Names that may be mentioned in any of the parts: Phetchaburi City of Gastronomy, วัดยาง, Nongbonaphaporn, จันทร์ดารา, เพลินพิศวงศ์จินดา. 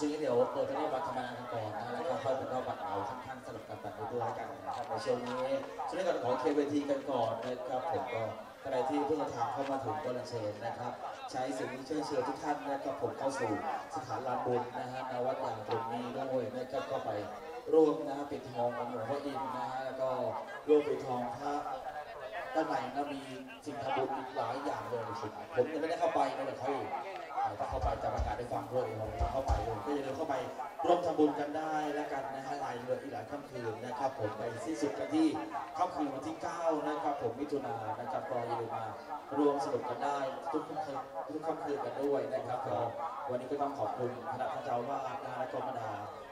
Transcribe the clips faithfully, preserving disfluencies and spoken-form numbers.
ชื่อเดี๋ยวเราจะเรียกบัตรธรรมดาก่อนนะแล้วก็ค่อยเป็นบัตรเหมาขั้นขั้นสลับกับบัตรด้วยกันนะครับในช่วงนี้ช่วงนี้ก่อนขอเคเวทีกันก่อนนะครับผมก็ใครที่เพิ่งทางเข้ามาถึงก็เรียนเชิญนะครับใช้สิ่งที่ช่วยเชื่อทุกท่านนะครับผมเข้าสู่สถานลานบุญนะฮะในวัดอย่างตรงนี้ด้วยนะครับก็ไปร่วมนะฮะปิดทองหลวงพ่ออินนะฮะแล้วก็ร่วมปิดทองพระด้านในก็มีสิ่งทำบุญอีกหลายอย่างเลยสุดผมยังไม่ได้เข้าไปนะเดี๋ยวเขาอยู่ถ้าเข้าไปจะประกาศได้ฟังด้วยผมจะเข้าไปเลยก็อย่าลืมเข้าไปร่วมทำบุญกันได้แล้วกันนะฮะหลายเดือนอีกหลายค่ำคืนนะครับผมไปสิ้นสุดกันที่ค่ำคืนวันที่เก้านะครับผมมิถุนายนนะครับก็อย่าลืมมารวมสนุกกันได้ทุกค่ำคืนทุกค่ำคืนกันด้วยนะครับก็วันนี้ก็ต้องขอบคุณคณะเจ้าอาวาสและก็บรรดา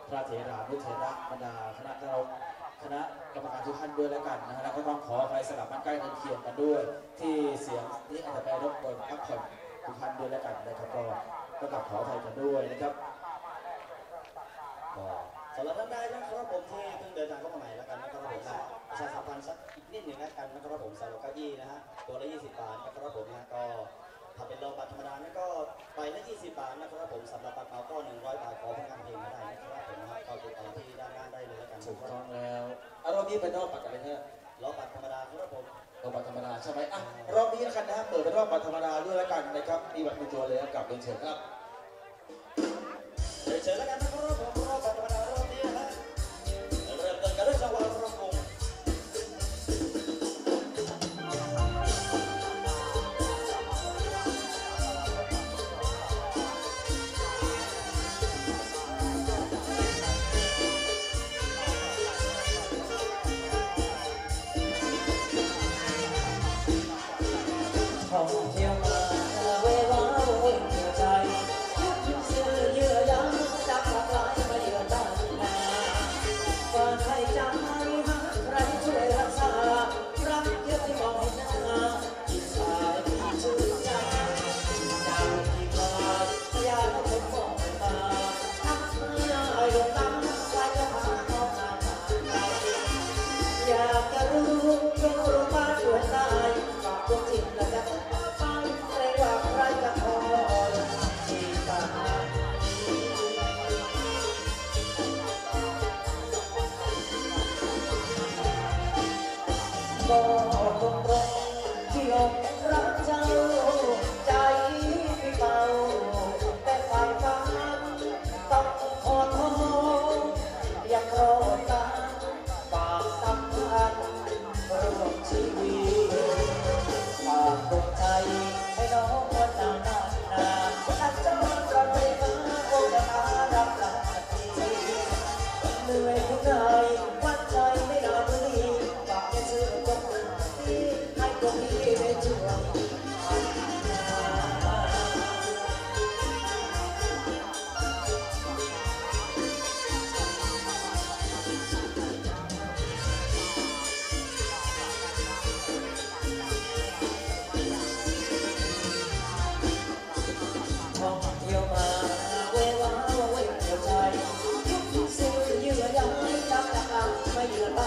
พระเถรานุเถระบรรดาคณะเจ้าคณะกรรมการทุกท่านด้วยแล้วกันนะฮะแล้วก็ต้องขออภัยสำหรับบ้านใกล้เรือนเคียงกันด้วยที่เสียงนี้อาจจะไปรบกวนพักผ่อนทุกท่านด้วยแล้วกันนะครับก็ก็ต้องขออภัยกันด้วยนะครับสำหรับท่านใดนะครับผมที่เพิ่งเดินทางเข้ามาใหม่แล้วกันนะครับผมนะประชาสัมพันธ์สักอีกนิดหนึ่งแล้วกันนะครับผมสำหรับเก้าอี้นะฮะตัวละยี่สิบบาทนะครับผมนะก็ถ้าเป็นรองบัตรธรรมดาเนี่ยก็ไปละยี่สิบบาทนะครับผมสำหรับบัตรเก่าก็หนึ่งร้อยบาทขอเพื่อการเพลงได้นะครับผมนะก็ติดต่อที่ด้านหน้าได้เลยแล้วกันถูกต้องแล้วเอารอบนี้เป็นรอบบัตรอะไรเนี่ยรอบบัตรธรรมดาครับผมรอบบัตรธรรมดาใช่ไหมอ่ะรอบนี้นะครับเปิดเป็นรอบบัตรธรรมดาด้วยแล้วกันนะครับมีบัตรเป็นตัวเลยกลับเดินเชิญครับเดินเชิญแล้วกันนะครับผมรอบบัตรธรรมดารอบนี้นะเริ่มต้นกันด้วยสวัสดิ์รองกงThank you.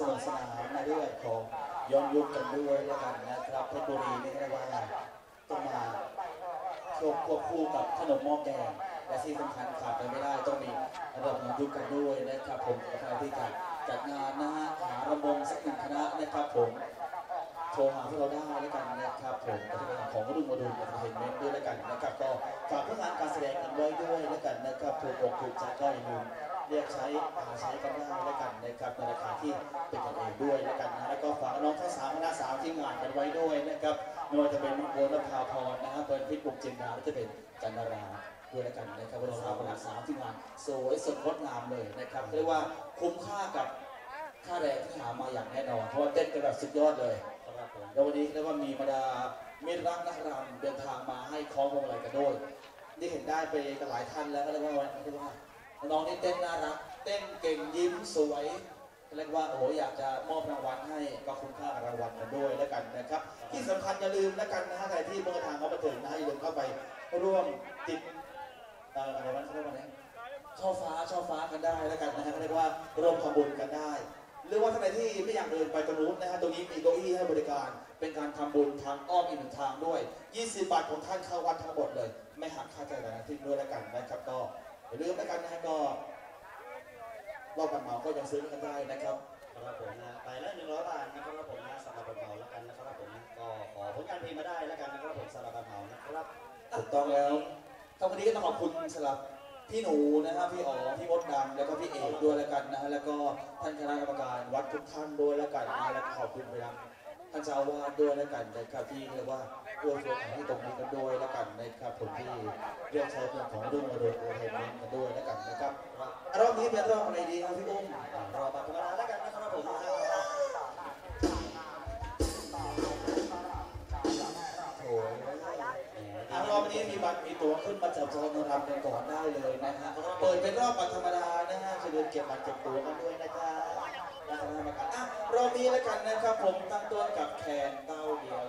สนุกสนานในเรื่องของย้อนยุคกันด้วยนะครับนะครับเพชรบุรีนี่เรียกว่าต้องมาควบคู่กับขนมหม้อแกงและที่สำคัญขาดไปไม่ได้ต้องมีระบบย้อนยุคกันด้วยนะครับผมใครที่จะจัดงานนะฮะหาระบงสักหนึ่งคณะนะครับผมโทรหาพวกเราได้แล้วกันนะครับผมในเรื่องของรุ่งมดุลเห็นเม้นด้วยแล้วกันนะครับก็ฝากผลงานการแสดงกันไว้ด้วยแล้วกันนะครับถูกอกถูกใจก็อย่าลืมเรียกใช้หาใช้กันได้แล้วกันนะครับในราคาที่เป็นกันเองด้วยแล้วกันนะแล้วก็ฝากน้องทั้งสามคณะสาวที่งานกันไว้ด้วยนะครับไม่ว่าจะเป็นน้องโบนภาพรนะฮะเปิดพิษบุกจินดาและจะเป็นจันทราด้วยแล้วกันนะครับวันสาววันสาวที่งานสวยสดงดงามเลยนะครับเรียกว่าคุ้มค่ากับค่าแรงที่หามาอย่างแน่นอนเพราะว่าเต้นกันแบบสุดยอดเลยแล้ววันนี้เรียกว่ามีบรรดาเมตรักนักรำเดินทางมาให้คล้องวงอะไรกันด้วยนี่เห็นได้ไปหลายท่านแล้วก็เรียกว่าวันนี้เรียกว่าน้องนี่เต้นน่ารักเต้นเก่งยิ้มสวยเรียกว่าโอ้อยากจะมอบรางวัลให้ก็คุ้มค่ารางวัลกันด้วยแล้วกันนะครับที่สำคัญอย่าลืมแล้วกันนะฮะใครที่เมื่อทางเขามาถึงนะอย่าลืมเข้าไปร่วมติดอะไรวันนี้วันนี้ช่อฟ้าช่อฟ้ากันได้แล้วกันนะฮะเรียกว่าร่วมขบวนกันได้หรือว่าท่านใดที่ไม่อยากเดินไปตรงนู้นนะฮะตรงนี้มีเก้าอี้ให้บริการเป็นการทำบุญทางอ้อมอีกหนึ่งทางด้วยยี่สิบบาทของท่านเข้าวัดทั้งหมดเลยไม่หักค่าใช้จ่ายทิ้งด้วยแล้วกันนะครับก็อย่าลืมแล้วกันนะฮะก็รอบบัตรเหมาก็ยังซื้อกันได้นะครับครับผมนะไปแล้วหนึ่งร้อยบาทนะครับผมนะสำหรับบัตรเหมาแล้วกันนะครับผมก็ขอผลงานเพลงมาได้แล้วกันนะครับผมสำหรับบัตรเหมานะครับถูกต้องแล้วทั้งวันนี้ก็ต้องขอบคุณสำหรับพี่หนูนะครับพี่อ๋อพี่มดดำแล้วก็พี่เอกด้วยแล้วกันนะฮะแล้วก็ท่านคณะกรรมการวัดทุกท่านด้วยแล้วกันนะและขอบคุณไปยังท่านเจ้าอาวาสด้วยแล้วกันนะครับที่เรียกว่าร่วมส่วนที่ตรงนี้กันด้วยแล้วกันนะครับผมที่เรียกใช้เรื่องของรุ่งมดุลโอเทนกันด้วยแล้วกันนะครับรอบนี้เป็นรอบอะไรดีครับพี่อุ้มรอบัตรธรรมดาแล้วกันนะครับผมรอบนี้มีบัตรมีตั๋วขึ้นมาจับจองรำกันก่อนได้เลยนะฮะเปิดเป็นรอบบัตรธรรมดานะฮะจะเดินเก็บบัตรเก็บตั๋วกันด้วยนะครับรอบนี้แล้วกันนะครับผมตั้งต้นกับแขนเต้าเดียว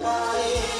Bye.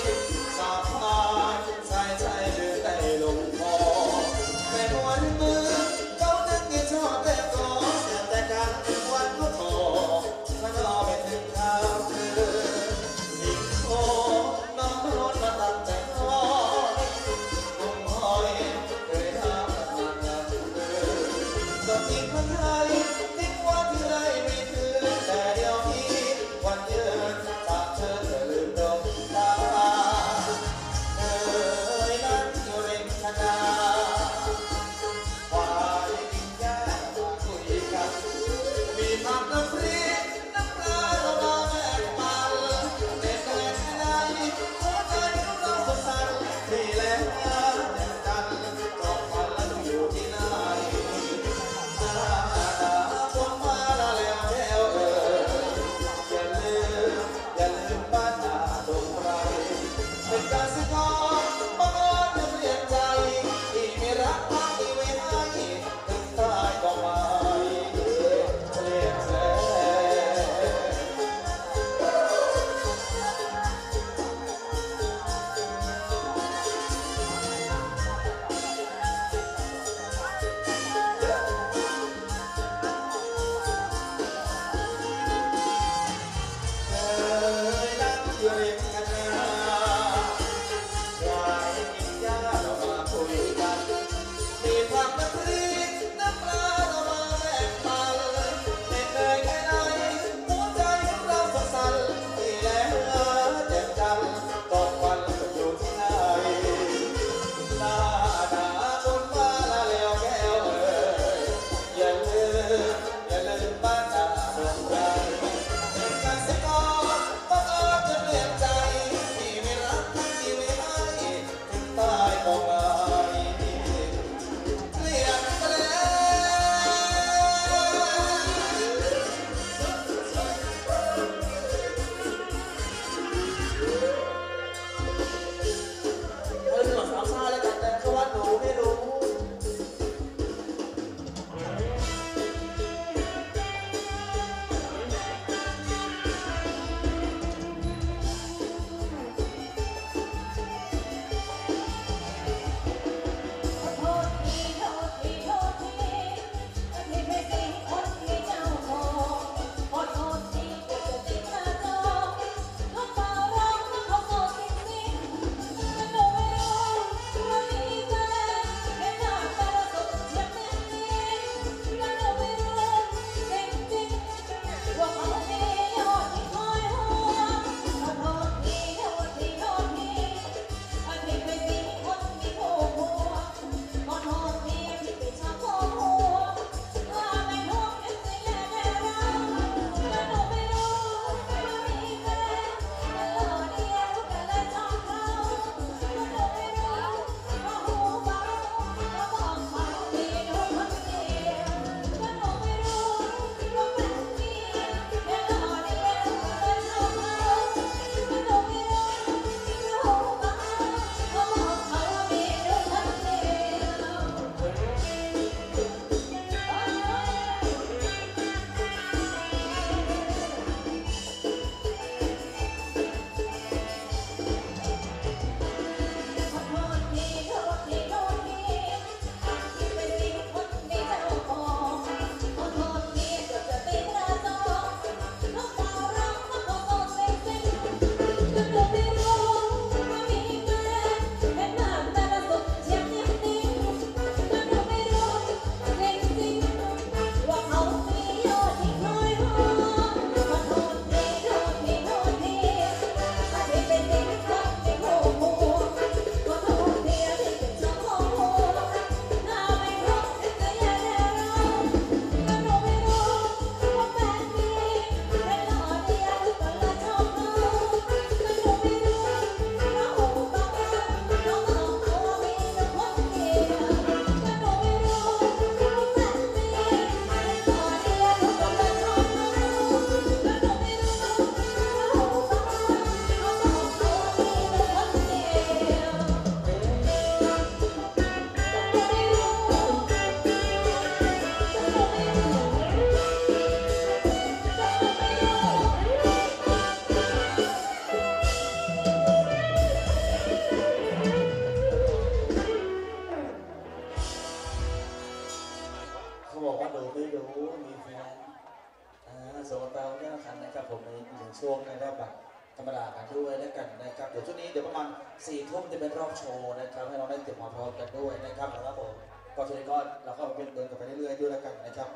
กับผมในหนึ่งช่วงในรอบบัตรธรรมดากันด้วยและกันนะครับเดี๋ยวช่วงนี้เดี๋ยวประมาณสี่ทุ่มจะเป็นรอบโชว์นะครับให้เราได้เตรียมความพร้อมกันด้วยนะครับแล้วผมก็ช่วงนี้ก็เราก็เป็นเดินกันไปเรื่อยๆด้วยแล้วกันนะครับ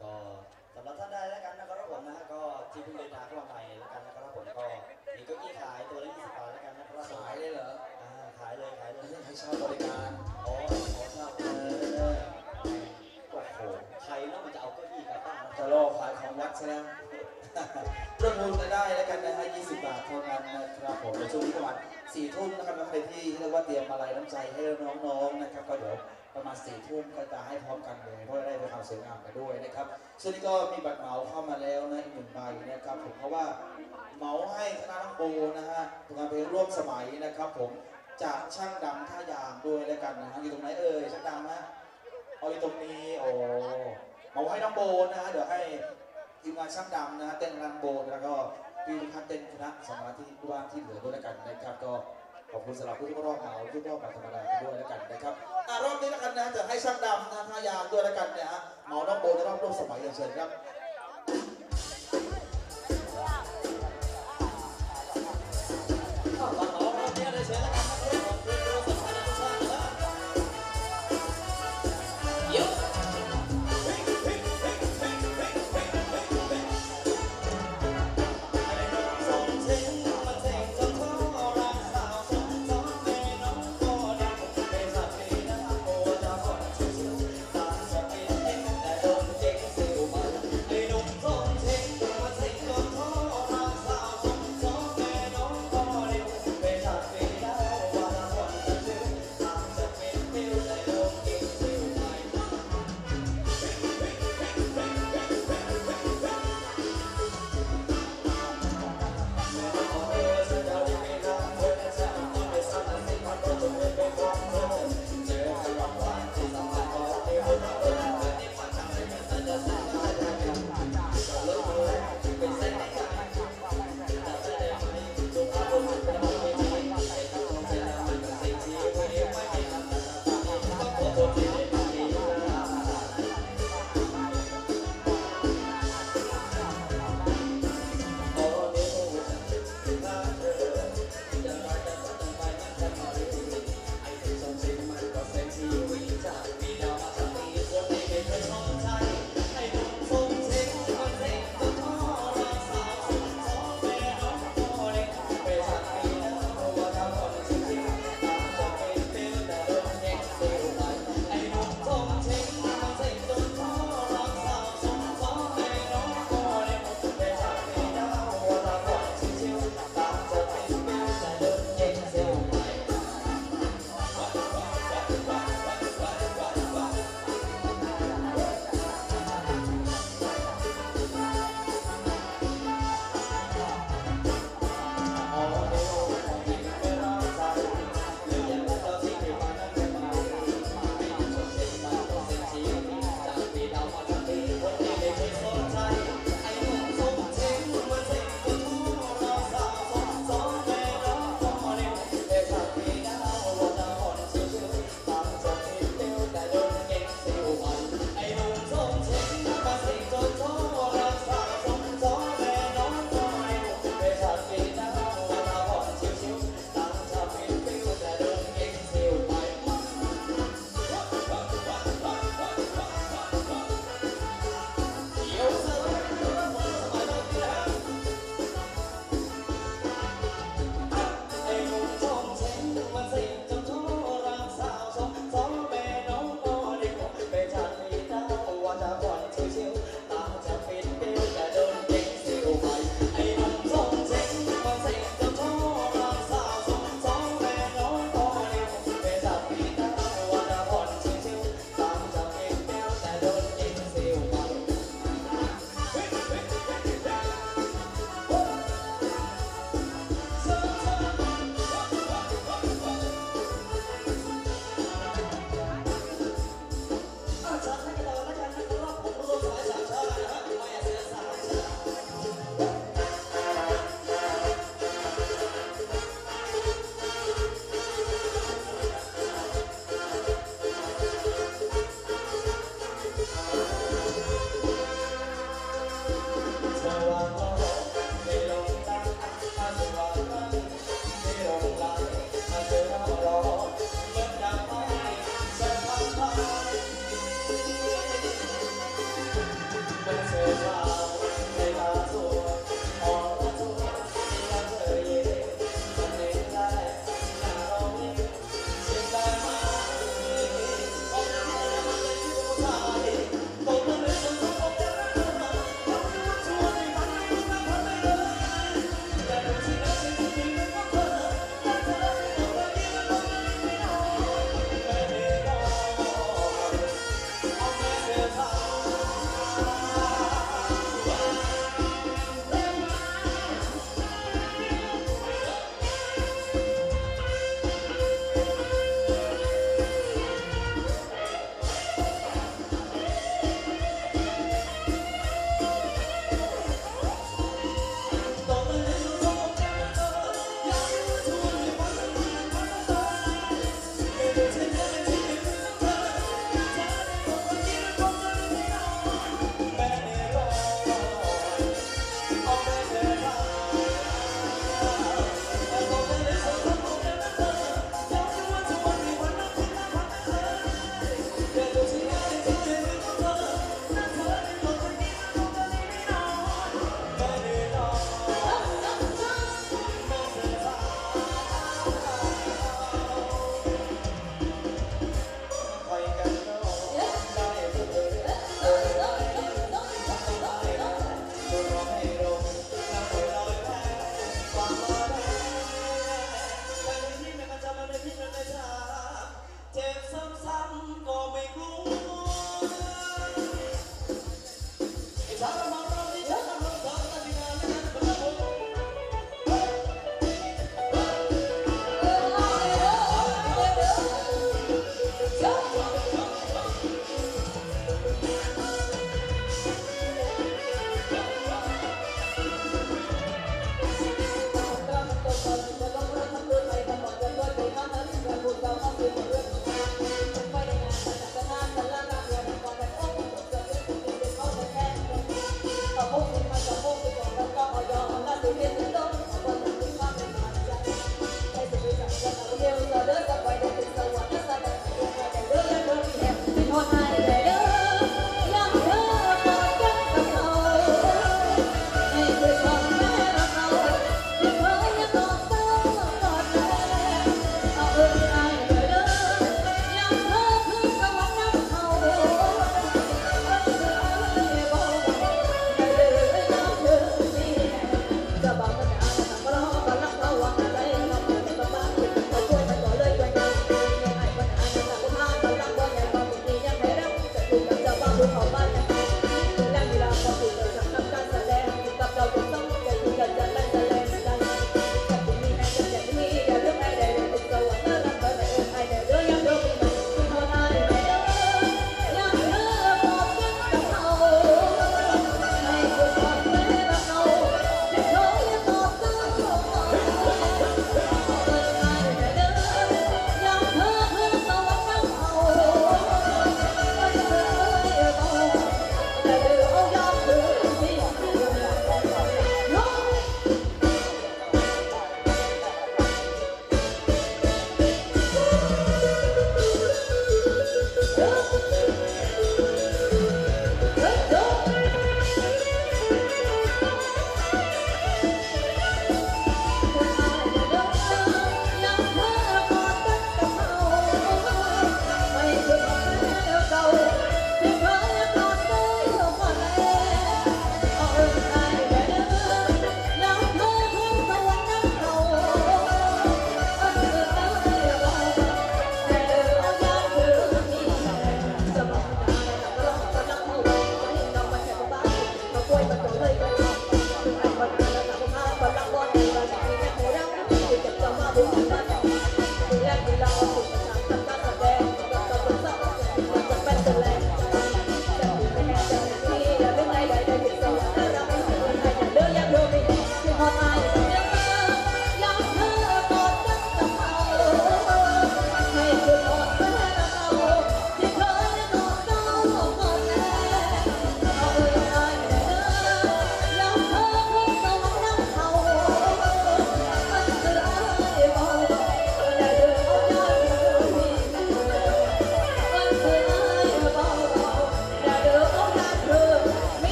ก็สำหรับท่านใดแล้วกันนะครับผมนะก็ที่เพิ่งเดินทางเข้ามาใหม่แล้วกันนะครับผมก็มีเก้าอี้ขายตัวละยี่สิบบาทแล้วกันนะครับขายได้เหรอขายเลยขายเลยให้เช่าบริการอ๋อขอเช่าเลยโอ้โหใครแล้วมันจะเอาเก้าอี้กลับบ้านจะรอขายของวัดใช่ไหมเรื่องมูลได้แล้วกันนะฮะยี่สิบบาทเท่านั้นนะครับผมในช่วงประมาณสี่ทุ่มนะครับใครที่เรียกว่าเตรียมอะไรน้ำใจให้น้องๆนะครับก็เดี๋ยวประมาณสี่ทุ่มก็จะให้พร้อมกันเลยเพราะได้เป็นความสวยงามกันด้วยนะครับซึ่งนี่ก็มีบัตรเหมาเข้ามาแล้วนะอีกหนึ่งใบนะครับผมเพราะว่าเหมาให้คณะน้องโบนะฮะผลงานเพลงร่วมสมัยนะครับผมจากช่างดำท่ายางด้วยแล้วกันนะฮะอยู่ตรงไหนเอ่ยช่างดำฮะเอาอยู่ตรงนี้โอ้เหมาให้น้องโบนะฮะเดี๋ยวให้ทีมงานช่างดำนะฮะเต้นรันโบแล้วก็พี่ท่านเต้นคณะสมาธิที่ว่างที่เหลือด้วยแล้วกันนะครับก็ขอบคุณสำหรับผู้ที่รอบเหมาผู้รอบแบบธรรมดาด้วยแล้วกันนะครับรอบนี้แล้วกันนะจะให้ช่างดำท่ายางด้วยแล้วกันนะฮะเหมาน้องโบในรอบร่วมสมัยอย่างเชิญครับ